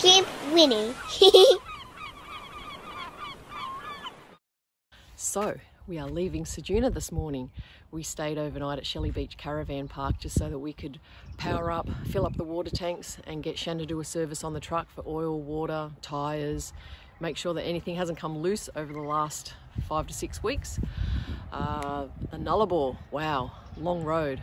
Camp Winnie. So, we are leaving Ceduna this morning. We stayed overnight at Shelley Beach Caravan Park just so that we could power up, fill up the water tanks and get Shan to do a service on the truck for oil, water, tyres, make sure that anything hasn't come loose over the last 5 to 6 weeks. The Nullarbor, wow, long road.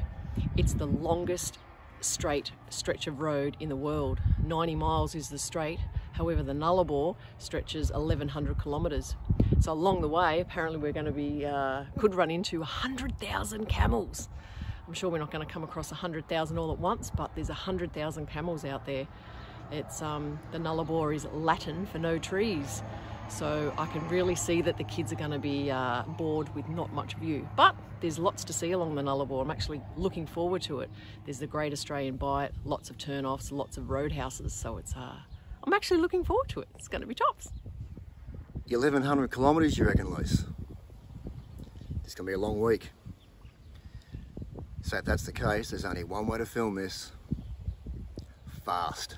It's the longest straight stretch of road in the world. 90 miles is the straight, however the Nullarbor stretches 1100 kilometres. So along the way, apparently we're going to be, could run into 100,000 camels. I'm sure we're not going to come across 100,000 all at once, but there's 100,000 camels out there. It's the Nullarbor is Latin for no trees. So I can really see that the kids are going to be bored with not much view. But there's lots to see along the Nullarbor. I'm actually looking forward to it. There's the Great Australian Bight, lots of turn-offs, lots of roadhouses. So it's, I'm actually looking forward to it. It's going to be tops. 1,100 kilometres, you reckon, Luce? It's going to be a long week. So if that's the case, there's only one way to film this. Fast.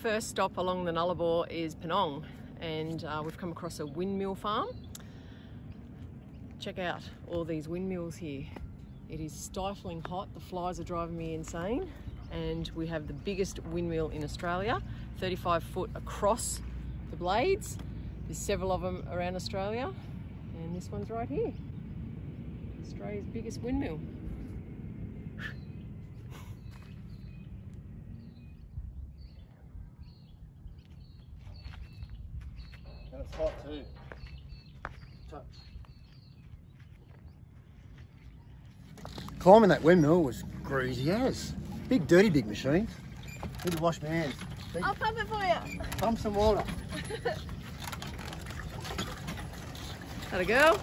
First stop along the Nullarbor is Penong, and we've come across a windmill farm. Check out all these windmills here. It is stifling hot, the flies are driving me insane, and we have the biggest windmill in Australia, 35 foot across the blades. There's several of them around Australia, and this one's right here. Australia's biggest windmill. It's hot too. Touch. Climbing that windmill was greasy as. Big dirty big machines. Need to wash my hands. Big. I'll pump it for you. Pump some water. Gotta go.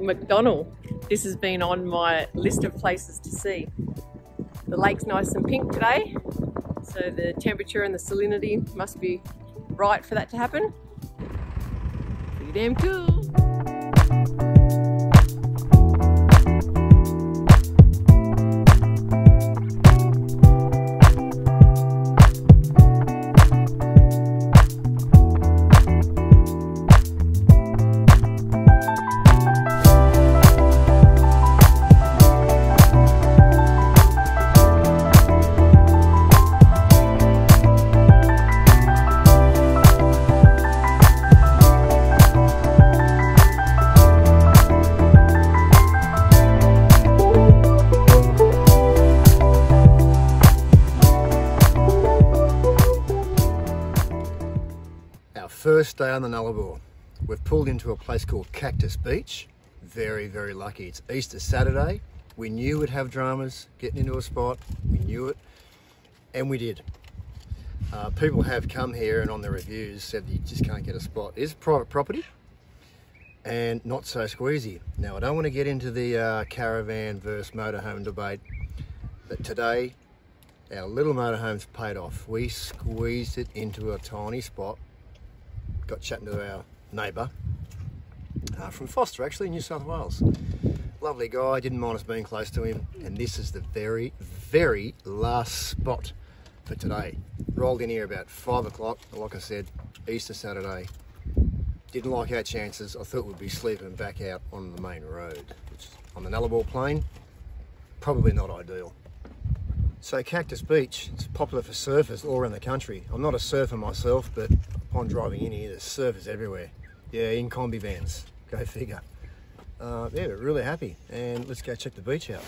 McDonnell. This has been on my list of places to see. The lake's nice and pink today, so the temperature and the salinity must be right for that to happen. Pretty damn cool. First day on the Nullarbor. We've pulled into a place called Cactus Beach. Very, very lucky. It's Easter Saturday. We knew we'd have dramas getting into a spot. We knew it. And we did. People have come here and on the reviews said that you just can't get a spot. It's private property and not so squeezy. Now, I don't want to get into the caravan versus motorhome debate, but today our little motorhome's paid off. We squeezed it into a tiny spot. Got chatting to our neighbour from Foster, actually, New South Wales. Lovely guy, didn't mind us being close to him. And this is the very, very last spot for today. Rolled in here about 5 o'clock, like I said, Easter Saturday. Didn't like our chances. I thought we'd be sleeping back out on the main road, which is on the Nullarbor Plain. Probably not ideal. So Cactus Beach, it's popular for surfers all around the country. I'm not a surfer myself, but upon driving in here, there's surfers everywhere. Yeah, in combi vans, go figure. Yeah, we're really happy, and let's go check the beach out.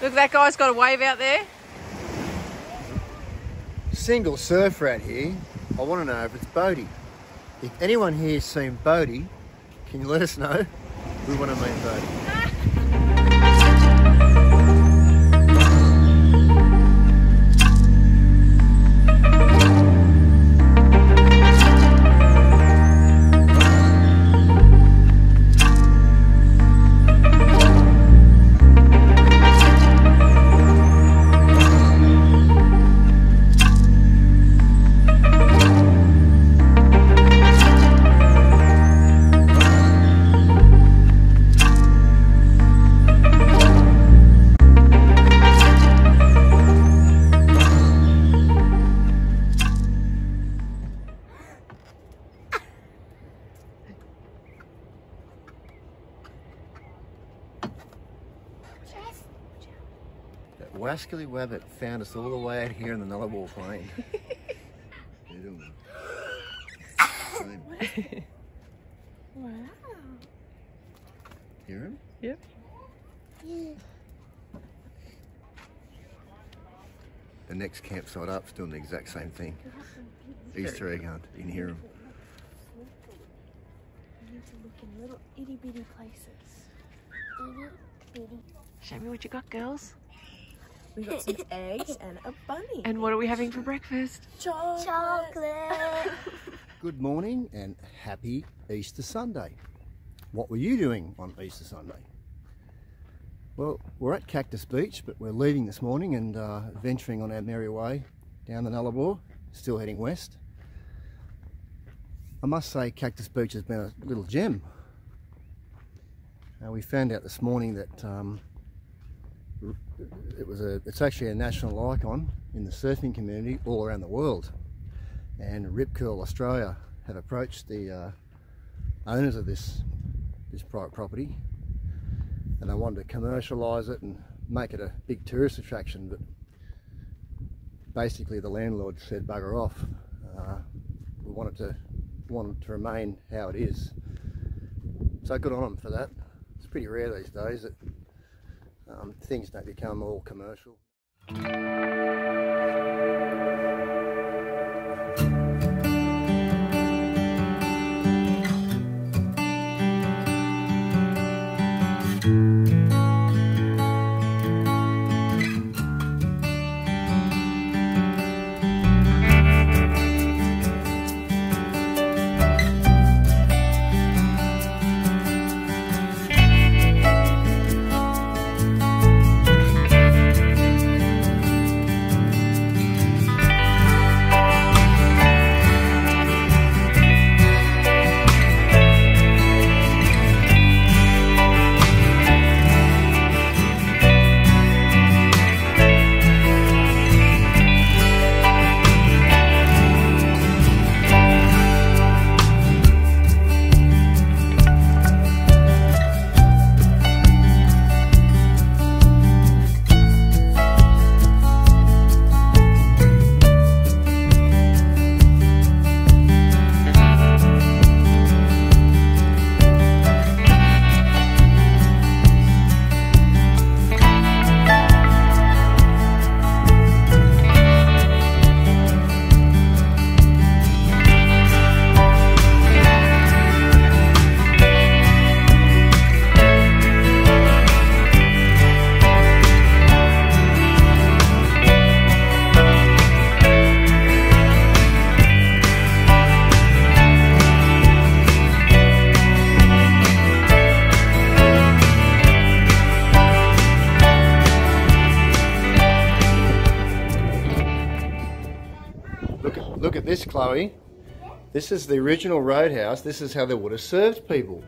Look, that guy's got a wave out there. Single surfer out here. I want to know if it's Bodie. If anyone here has seen Bodie, can you let us know? We want to meet Bodie. Skilly Wabbit found us all the way out here in the Nullarbor Plain. Wow. Hear him? Yep. Yeah. The next campsite up's doing the exact same thing. These three are going. You can hear them. You need to look in little itty bitty places. Itty bitty. Show me what you got, girls. We've got some eggs and a bunny. And what are we having for breakfast? Chocolate. Chocolate. Good morning and happy Easter Sunday. What were you doing on Easter Sunday? Well, we're at Cactus Beach, but we're leaving this morning and venturing on our merry way down the Nullarbor, still heading west. I must say Cactus Beach has been a little gem. We found out this morning that it's actually a national icon in the surfing community all around the world, and Rip Curl Australia have approached the owners of this private property, and they wanted to commercialise it and make it a big tourist attraction, but basically the landlord said bugger off. We want it to remain how it is. So good on them for that. It's pretty rare these days that things don't become all commercial. Chloe. This is the original roadhouse. This is how they would have served people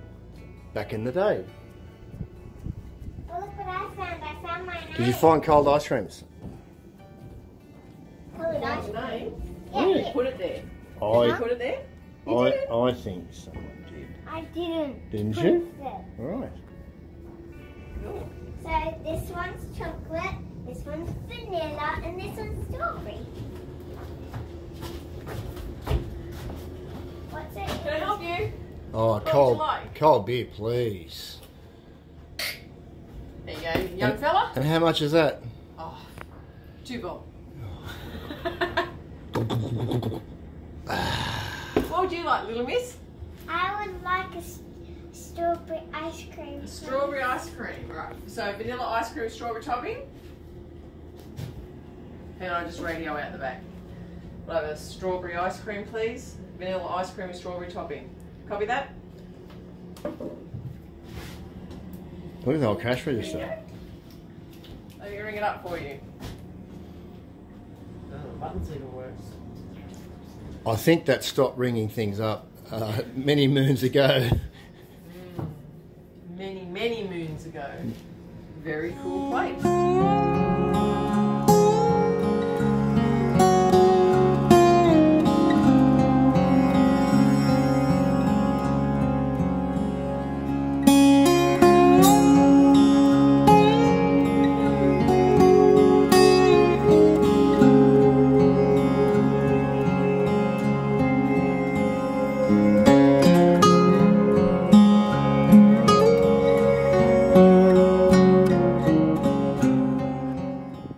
back in the day. Oh, look what I found. I found my name. Did you find cold ice creams? Cold ice cream? Yeah. Did you put it there? I think someone did. I didn't. Didn't you? All right. Cool. So this one's chocolate, this one's vanilla, and this one's strawberry. What's it? Can I help you? Oh, cold beer, please. There you go, young fella. And how much is that? Oh, $2. What would you like, little miss? I would like a strawberry ice cream. A strawberry ice cream, right. So vanilla ice cream, strawberry topping. And I just radio out the back. We'll have a strawberry ice cream, please. Vanilla ice cream and strawberry topping. Copy that? Look at the old cash register. Let me ring it up for you. Oh, the button's even worse. I think that stopped ringing things up many moons ago. Many, many moons ago. Very cool place.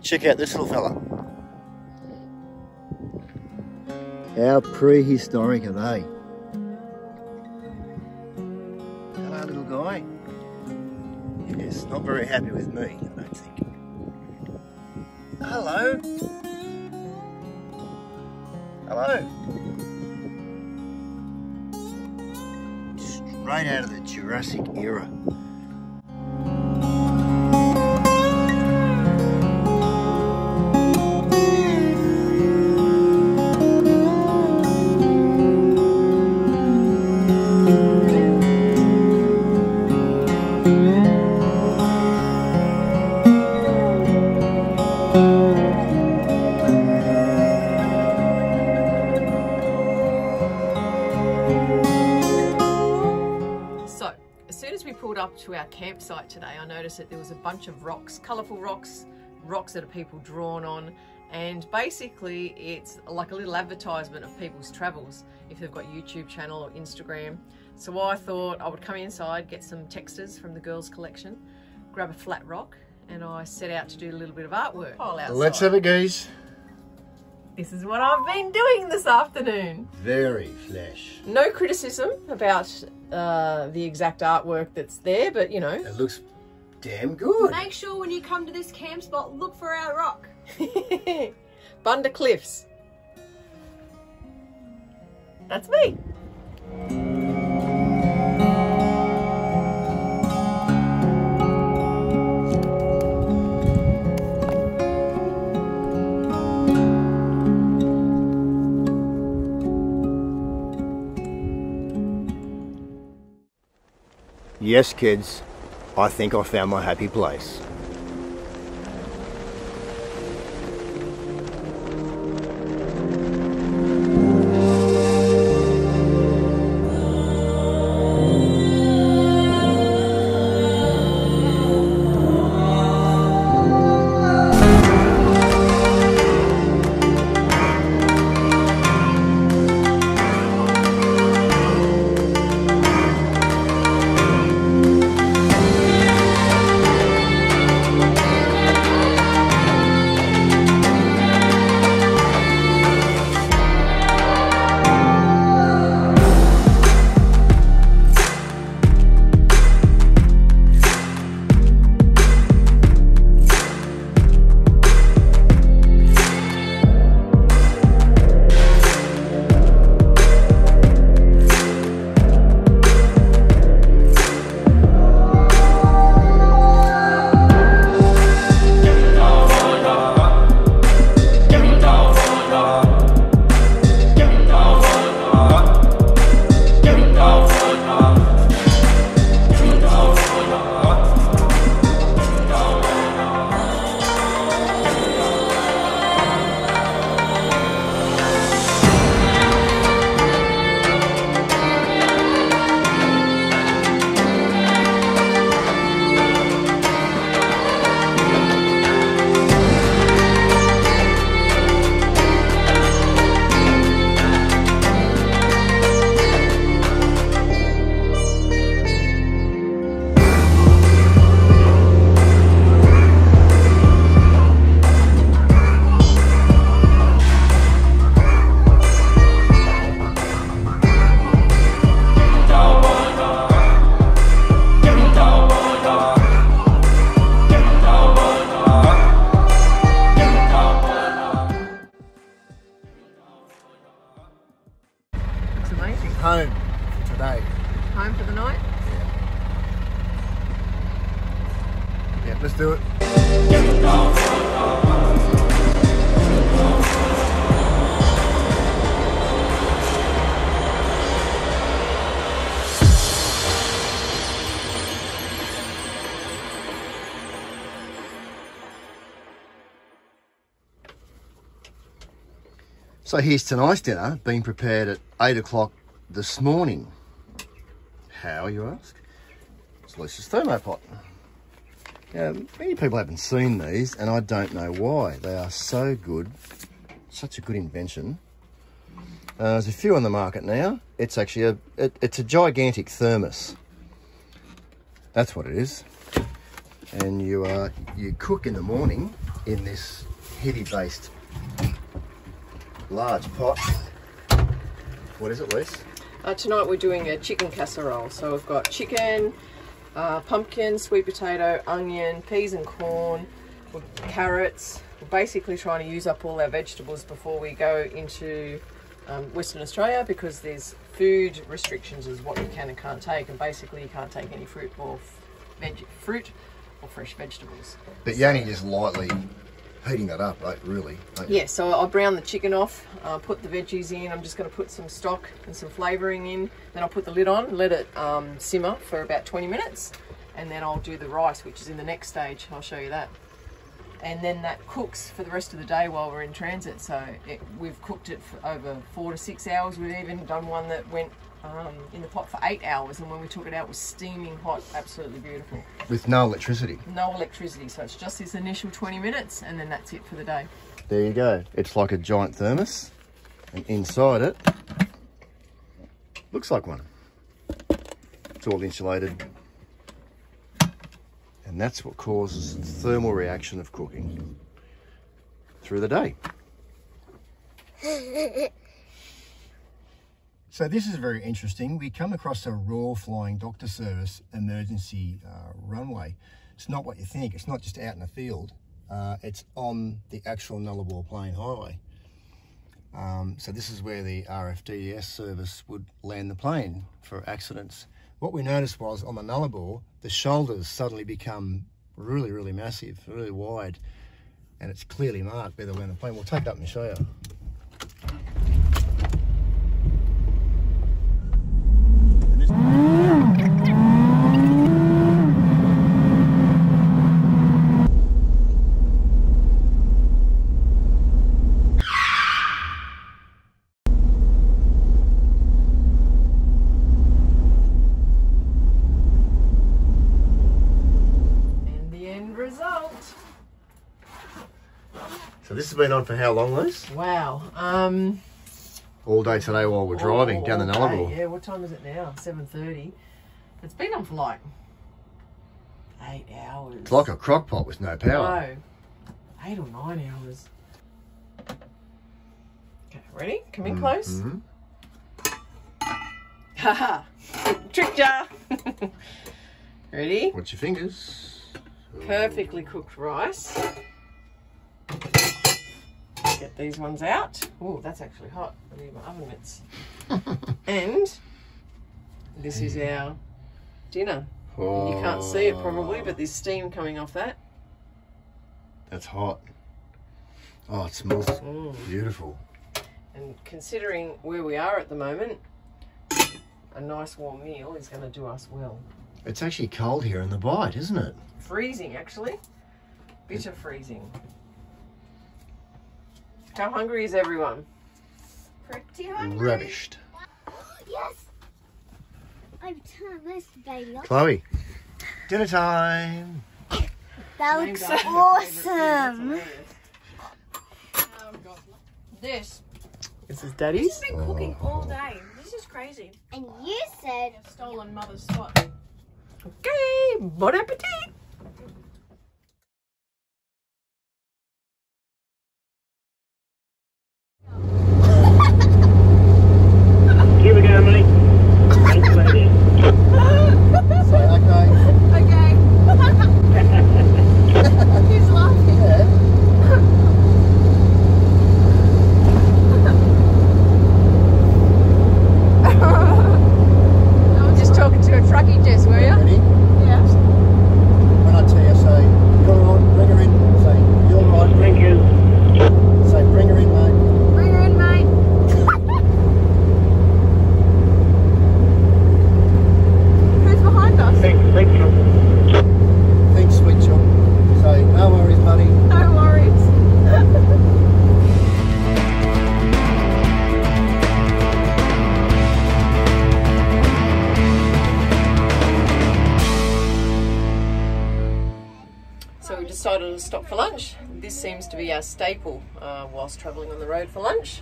Check out this little fella. How prehistoric are they? Hello, little guy. Yes, not very happy with me, I don't think. Hello. Hello. Straight out of the Jurassic era. To our campsite today, I noticed that there was a bunch of rocks, colourful rocks, rocks that are people drawn on, and basically it's like a little advertisement of people's travels if they've got a YouTube channel or Instagram. So I thought I would come inside, get some textures from the girls' collection, grab a flat rock, and I set out to do a little bit of artwork. Let's have a goose. This is what I've been doing this afternoon. Very flash. No criticism about the exact artwork that's there, but you know. It looks damn good. Make sure when you come to this camp spot, look for our rock. Bunda Cliffs. That's me. Yes, kids, I think I found my happy place. home for today. Home for the night? Yeah. Yeah, let's do it. So here's tonight's dinner, being prepared at 8 o'clock this morning. How, you ask? It's Lucy's thermopot. Now, many people haven't seen these, and I don't know why. They are so good. Such a good invention. There's a few on the market now. It's actually it's a gigantic thermos. That's what it is. And you cook in the morning in this heavy-based large pot. What is it, Lise? Tonight we're doing a chicken casserole. So we've got chicken, pumpkin, sweet potato, onion, peas and corn, carrots. We're basically trying to use up all our vegetables before we go into Western Australia, because there's food restrictions as what you can and can't take, and basically you can't take any fruit or fruit or fresh vegetables. But you only just lightly heating that up, right? Really? Yeah, so I'll brown the chicken off, put the veggies in. I'm just going to put some stock and some flavouring in. Then I'll put the lid on, let it simmer for about 20 minutes. And then I'll do the rice, which is in the next stage. I'll show you that. And then that cooks for the rest of the day while we're in transit. So we've cooked it for over 4 to 6 hours. We've even done one that went in the pot for 8 hours, and when we took it out it was steaming hot, absolutely beautiful. With no electricity? No electricity, so it's just this initial 20 minutes and then that's it for the day. There you go. It's like a giant thermos, and inside it looks like one. It's all insulated, and that's what causes the thermal reaction of cooking through the day. So this is very interesting. We come across the Royal Flying Doctor Service emergency runway. It's not what you think. It's not just out in the field. It's on the actual Nullarbor Plain highway. So this is where the RFDS service would land the plane for accidents. What we noticed was on the Nullarbor, the shoulders suddenly become really, really massive, really wide. And it's clearly marked where they land the plane. We'll take it up and show you. This has been on for how long, Lise? Wow. All day today while we're driving down the Nullarbor. Yeah, what time is it now? 7:30. It's been on for like 8 hours. It's like a crock pot with no power. No. 8 or 9 hours. Okay, ready? Come in close. Haha. Tricked ya. Ready? Watch your fingers. Perfectly cooked rice. Get these ones out. Oh, that's actually hot. I need my oven mitts. And this is our dinner. Oh. You can't see it probably, but there's steam coming off that. That's hot. Oh, it smells beautiful. And considering where we are at the moment, a nice warm meal is going to do us well. It's actually cold here in the Bight, isn't it? Freezing, actually. Bitter freezing. How hungry is everyone? Pretty hungry. Ravished. Yes! I've turned this day off. Chloe, dinner time! That looks awesome! This is Daddy's. She's been cooking all day. This is crazy. And you said... I've stolen Mother's spot. Okay, bon appetit! decided to stop for lunch. This seems to be our staple whilst travelling on the road for lunch.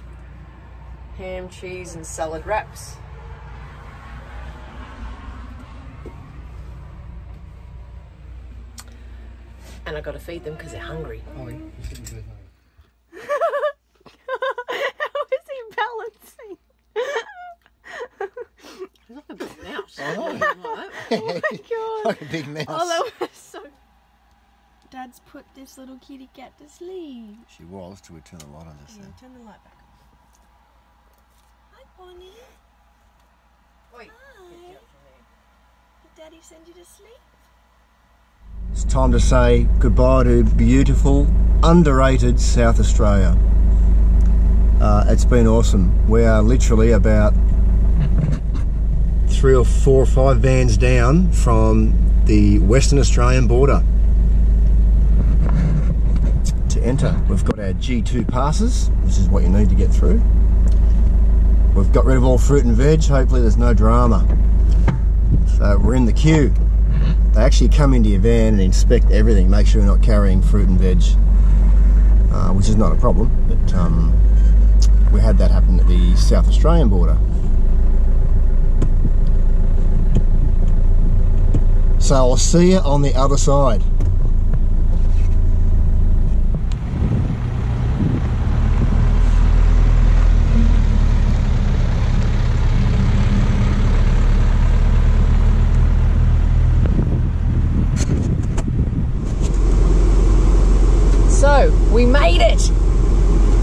Ham, cheese and salad wraps. And I got to feed them because they're hungry. Oh, yeah. How is he balancing? He's like a big mouse. Oh, oh my god. Like a big mouse. Oh, that was so... Dad's put this little kitty cat to sleep. She was till we turn the light on this thing. Turn the light back on. Hi, Bonnie. Wait. Hi. Did Daddy send you to sleep? It's time to say goodbye to beautiful, underrated South Australia. It's been awesome. We are literally about 3 or 4 or 5 vans down from the Western Australian border. To enter, we've got our G2 passes, which is what you need to get through. We've got rid of all fruit and veg, hopefully there's no drama. So we're in the queue. They actually come into your van and inspect everything, make sure you're not carrying fruit and veg, which is not a problem, but we had that happen at the South Australian border. So I'll see you on the other side. So, we made it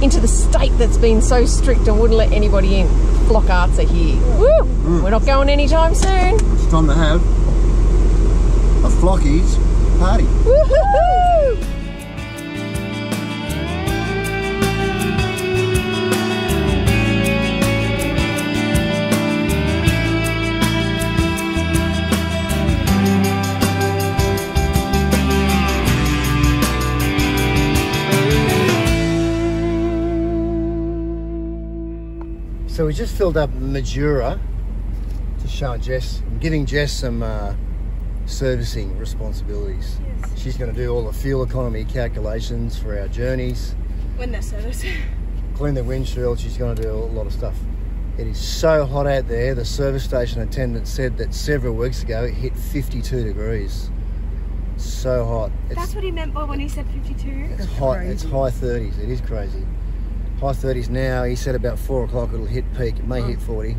into the state that's been so strict and wouldn't let anybody in. Flock arts are here. Woo! Mm. We're not going anytime soon. It's time to have a Flockies party. Woohoo! So we just filled up Madura to show Jess. I'm giving Jess some servicing responsibilities. Yes. She's going to do all the fuel economy calculations for our journeys. When they're serviced. Clean the windshield. She's going to do a lot of stuff. It is so hot out there. The service station attendant said that several weeks ago it hit 52 degrees. So hot. That's what he meant by when he said 52. It's hot. It's high 30s. It is crazy. High 30s now. He said about 4 o'clock it'll hit peak. It may hit 40.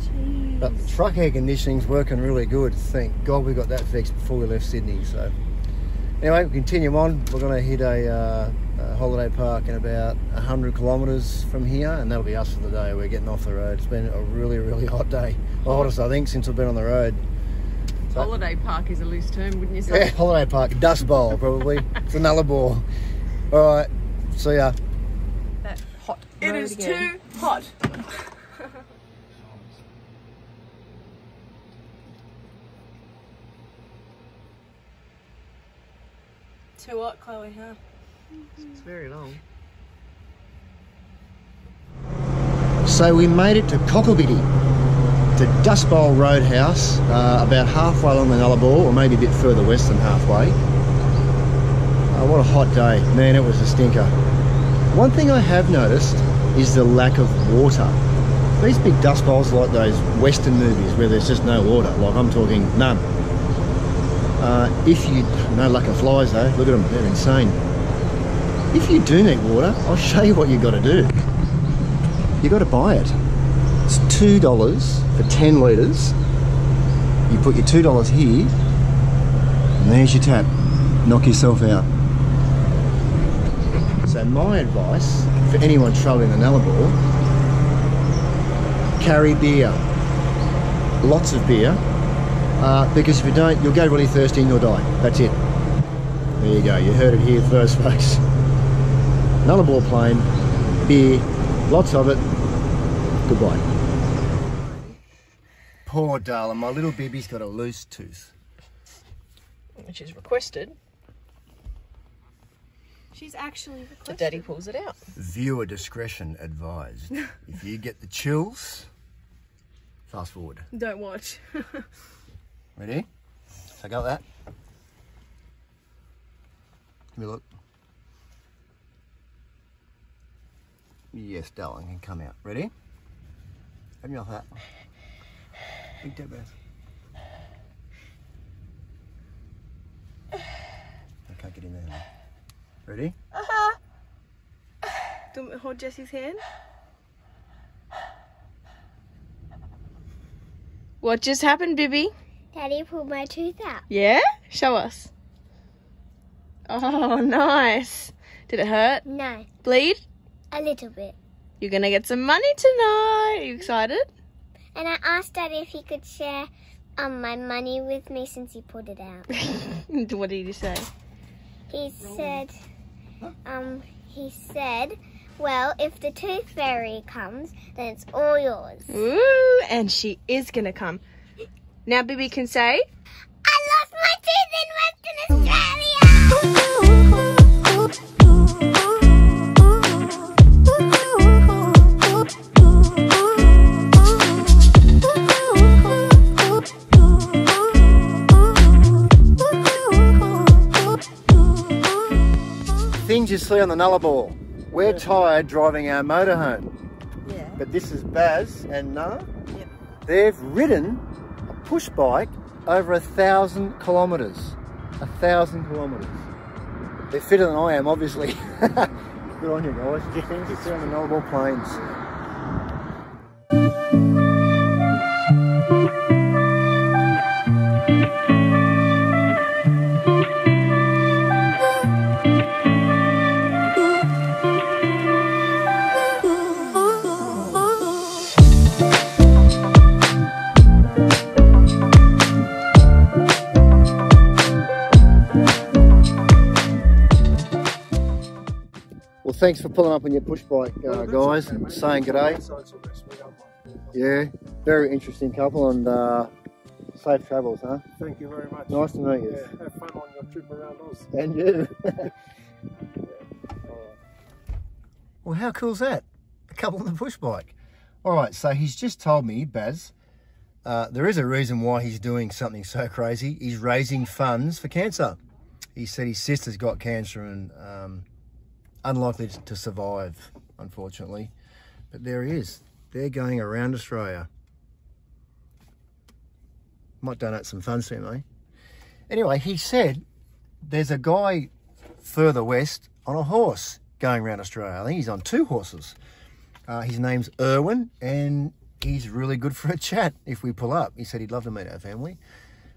Jeez. But the truck air conditioning's working really good. Thank God we got that fixed before we left Sydney. So anyway, we'll continue on. We're going to hit a holiday park in about 100 kilometres from here, and that'll be us for the day. We're getting off the road. It's been a really, really hot day. The hottest I think since I've been on the road. So, holiday park is a loose term, wouldn't you say? Yeah, holiday park. Dust Bowl probably. It's a Nullarbor. All right. See ya. It is again. Too hot. Too hot, Chloe, huh? It's very long. So we made it to Cocklebiddy, to Dust Bowl Roadhouse, about halfway along the Nullarbor, or maybe a bit further west than halfway. What a hot day. Man, it was a stinker. One thing I have noticed is the lack of water. These big dust bowls like those Western movies where there's just no water, like I'm talking none. If you, no luck of flies though, look at them, they're insane. If you do need water, I'll show you what you got to do. You got to buy it. It's $2 for 10 litres. You put your $2 here, and there's your tap. Knock yourself out. So my advice for anyone travelling the Nullarbor, carry beer, lots of beer, because if you don't, you'll go really thirsty and you'll die. That's it. There you go. You heard it here first, folks. Nullarbor Plain, beer, lots of it. Goodbye. Poor darling, my little Bibby's got a loose tooth, which is requested. She's actually requested. The daddy pulls it out. Viewer discretion advised. If you get the chills, fast forward. Don't watch. Ready? Take out that. Give me a look. Yes, darling, and come out. Ready? Open your heart. Big deep breath. I can't get in there. Ready? Uh-huh. Do you want me to hold Jesse's hand? What just happened, Bibby? Daddy pulled my tooth out. Yeah? Show us. Oh, nice. Did it hurt? No. Bleed? A little bit. You're going to get some money tonight. Are you excited? And I asked Daddy if he could share my money with me since he pulled it out. What did he say? He said, well, if the tooth fairy comes, then it's all yours. Ooh, and she is going to come. Now Bibby can say, I lost my teeth in Western Australia. Things you see on the Nullarbor. We're tired driving our motorhome. Yeah. But this is Baz and Nala. Yep. They've ridden a push bike over 1,000 kilometres. 1,000 kilometres. They're fitter than I am, obviously. Good on you guys. Do you think it's on the Nullarbor Plains? Thanks for pulling up on your push bike, guys, and saying good day. Yeah, very interesting couple, and safe travels, huh? Thank you very much. Nice to meet you. Yeah, have fun on your trip around us. And you. Well, how cool's that? A couple on the push bike. All right, so he's just told me, Baz, there is a reason why he's doing something so crazy. He's raising funds for cancer. He said his sister's got cancer and... unlikely to survive, unfortunately. But there he is. They're going around Australia. Might donate some funds to him, eh? Anyway, he said there's a guy further west on a horse going around Australia. I think he's on two horses. His name's Erwin, and he's really good for a chat if we pull up. He said he'd love to meet our family.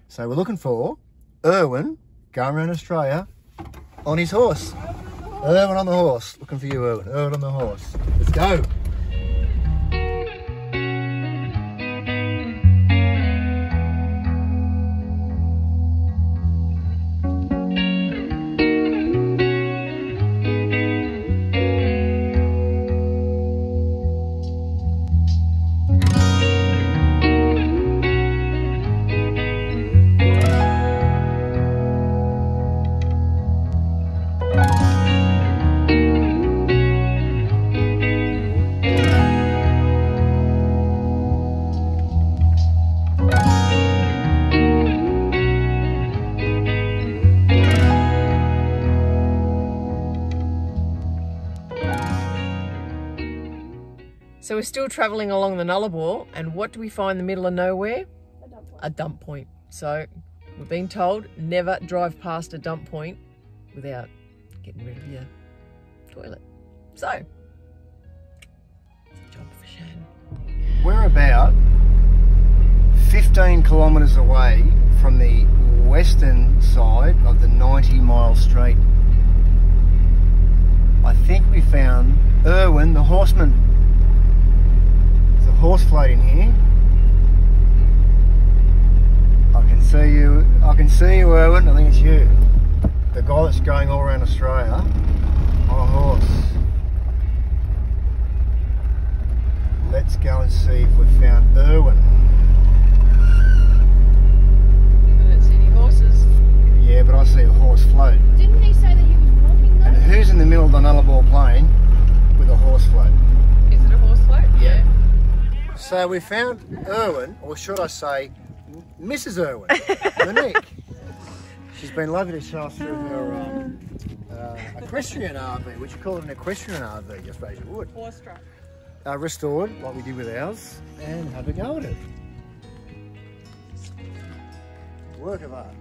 So we're looking for Erwin going around Australia on his horse. Erwin on the horse. Looking for you, Erwin. Erwin on the horse. Let's go. So we're still travelling along the Nullarbor, and what do we find in the middle of nowhere? A dump point. A dump point. So we've been told never drive past a dump point without getting rid of your toilet. So, it's a job for Shane. We're about 15 kilometres away from the western side of the 90-mile straight. I think we found Erwin the horseman. Horse float in here. I can see you, Erwin. I think it's you. The guy that's going all around Australia on a horse. Let's go and see if we've found Erwin. I don't see any horses. Yeah, but I see a horse float. Didn't he say that he was walking though? And who's in the middle of the Nullarbor Plain with a horse float? Is it a horse float? Yeah. So we found Erwin, or should I say, Mrs. Erwin, Monique. She's been lovely to show us through her equestrian RV. Would you call it an equestrian RV? I suppose you would. Horse-drawn. Restored, like we did with ours, and have a go at it. Work of art.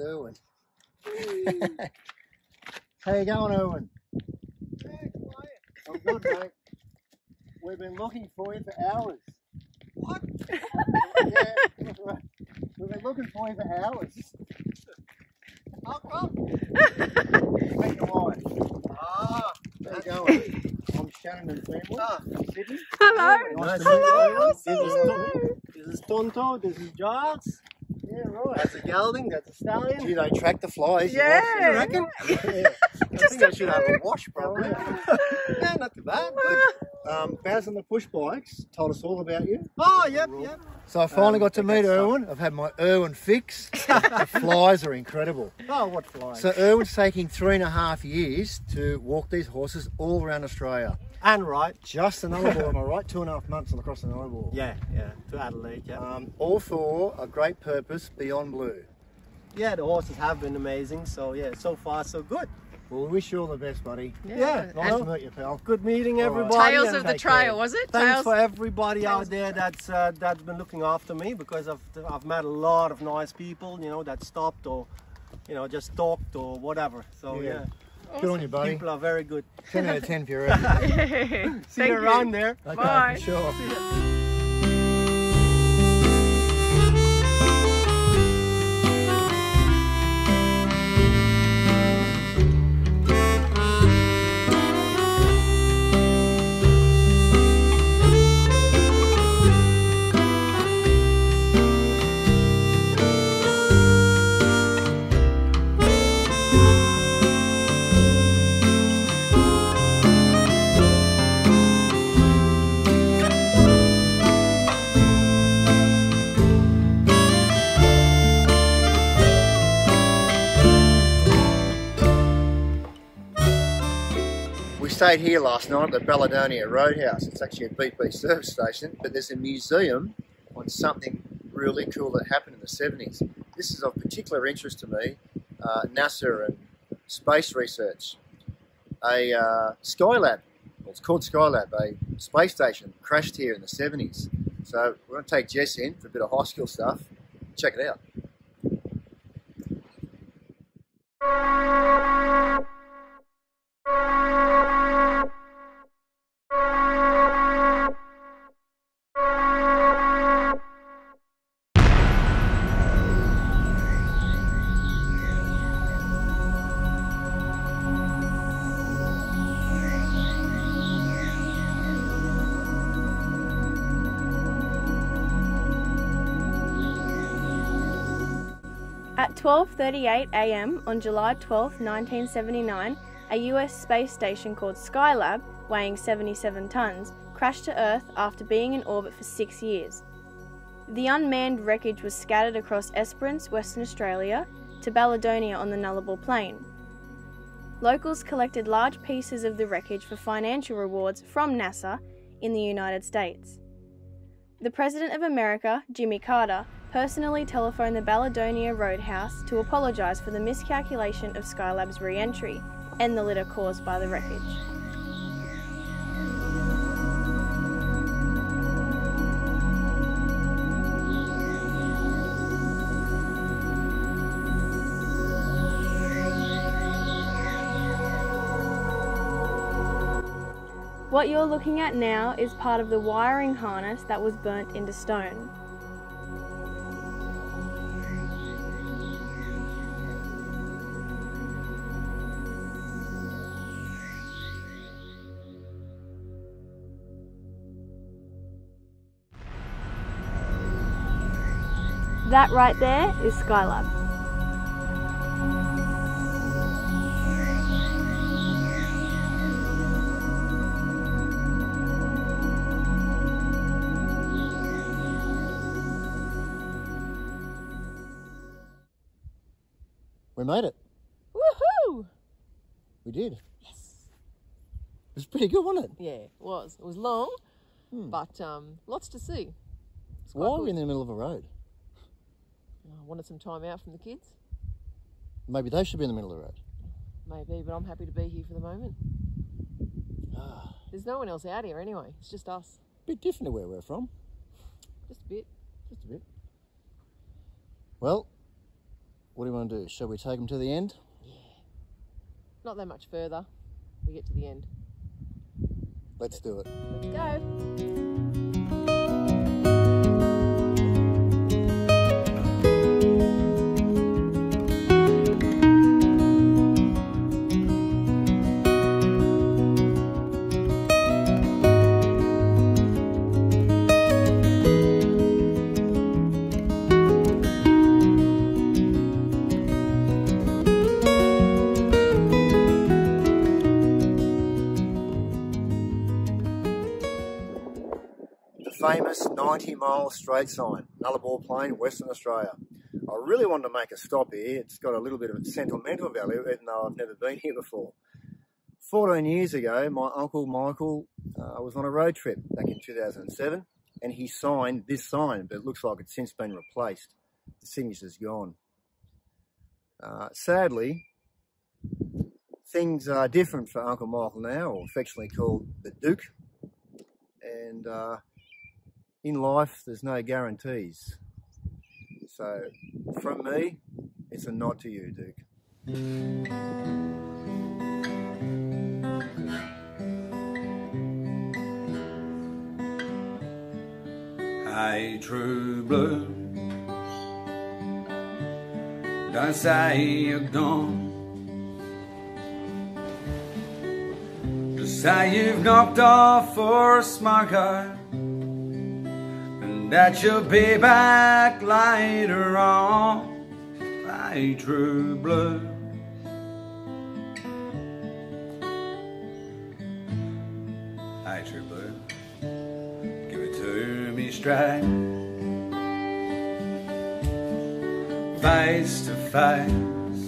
Erwin. How you going, Erwin? Yeah, how are you? I'm good, mate. We've been looking for you for hours. What? Yeah, we've been looking for you for hours. Up. Make a line. Ah, how you going? I'm Shannon and Greenwood. Sydney. Hello. Nice hello. This is Tonto. This is Giles. Yeah, right. That's a gelding, that's a stallion. Gee, they track the flies. Yeah. You reckon? Yeah. I think I should have a wash, probably. Yeah, not too bad. Baz and the push bikes told us all about you. Oh, yep. So I finally got to meet Erwin. I've had my Erwin fix. The flies are incredible. Oh, what flies? So Erwin's taking 3.5 years to walk these horses all around Australia. And right. Just the Nullarbor, am I right? 2.5 months across the Nullarbor. Yeah. To Adelaide, yeah. All for a great purpose, Beyond Blue. Yeah, the horses have been amazing. So, yeah, so far, so good. Well, we wish you all the best, buddy. Yeah. Nice to meet you, pal. Good meeting everybody. Right. Tales of the Trail, was it? Thanks for everybody out there that's been looking after me, because I've met a lot of nice people, you know, that stopped or, you know, just talked or whatever. So, yeah. Awesome. Good on you, buddy. People are very good. 10 out of 10 for your effort. See you around there. Okay, bye. For sure. See ya. We stayed here last night at the Balladonia Roadhouse. It's actually a BP service station, but there's a museum on something really cool that happened in the 70s. This is of particular interest to me, NASA and space research. A Skylab, well, it's called Skylab, a space station crashed here in the 70s. So we're going to take Jess in for a bit of high school stuff. Check it out. At 12:38 a.m. on July 12, 1979, a US space station called Skylab, weighing 77 tons, crashed to Earth after being in orbit for 6 years. The unmanned wreckage was scattered across Esperance, Western Australia, to Balladonia on the Nullarbor Plain. Locals collected large pieces of the wreckage for financial rewards from NASA in the United States. The President of America, Jimmy Carter, personally telephoned the Balladonia Roadhouse to apologise for the miscalculation of Skylab's re-entry and the litter caused by the wreckage. What you're looking at now is part of the wiring harness that was burnt into stone. That right there is Skylab. We made it. Woohoo! We did. Yes. It was pretty good, wasn't it? Yeah, it was. It was long, but lots to see. Why are we in the middle of a road? I wanted some time out from the kids. Maybe they should be in the middle of the road. Maybe, but I'm happy to be here for the moment. There's no one else out here anyway. It's just us. A bit different to where we're from. Just a bit. Just a bit. Well, what do you want to do? Shall we take them to the end? Yeah. Not that much further. We get to the end. Let's do it. Let's go. Famous 90-mile straight sign, Nullarbor Plain, Western Australia. I really wanted to make a stop here. It's got a little bit of sentimental value, even though I've never been here before. 14 years ago, my Uncle Michael was on a road trip back in 2007, and he signed this sign, but it looks like it's since been replaced. The signature's gone. Sadly, things are different for Uncle Michael now, or affectionately called the Duke, and in life, there's no guarantees. So, from me, it's a nod to you, Duke. Hey, true blue, don't say you're gone. Just say you've knocked off for a smoker, that you'll be back later on. Hey, true blue, hey, true blue, give it to me straight, face to face.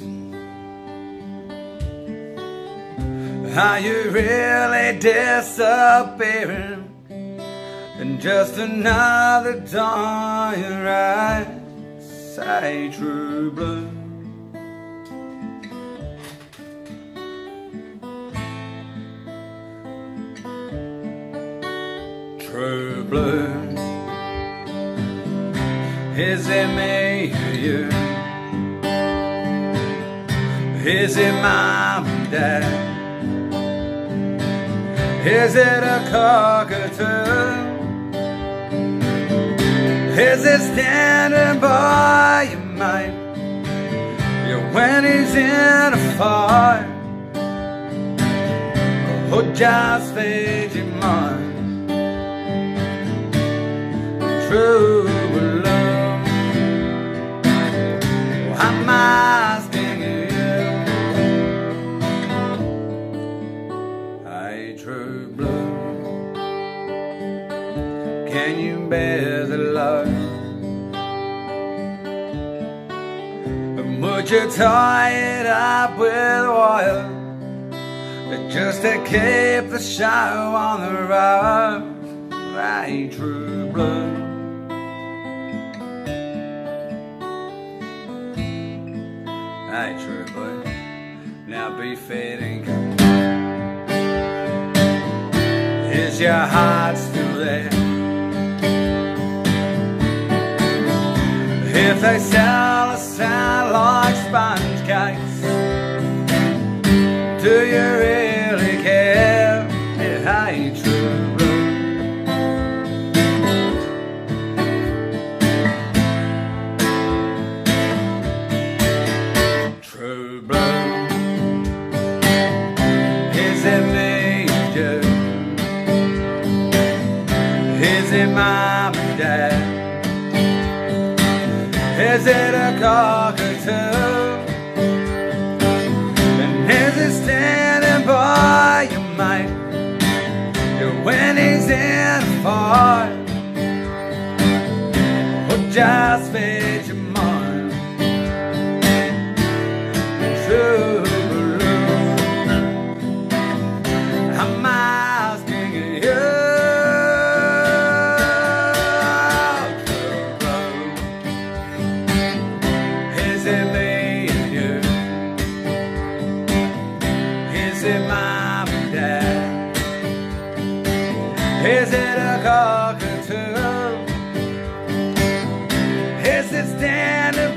Are you really disappearing? And just another dying right, say true blue. True blue, is it me or you? Is it mom and dad? Is it a cockatoo? Is it standing by you, mate? Yeah, when he's in a fight, or just feed your mind. True love, I'm asking you. Hey, true blue, can you bear the love? Would you tie it up with oil just to keep the show on the road? Hey, true blue. Hey, true blue, now be fair and come. Is your heart still there? If they sell us out like sponge cakes, do you really care? Yeah, hey, true blue. True blue, is it me and you? Is it mom and dad? Is it a cockatoo? And is it standing by your mate? Your when he's in a fight, or just fit your mind? True blue, I'm asking you. Is it a cockatoo? Is it standing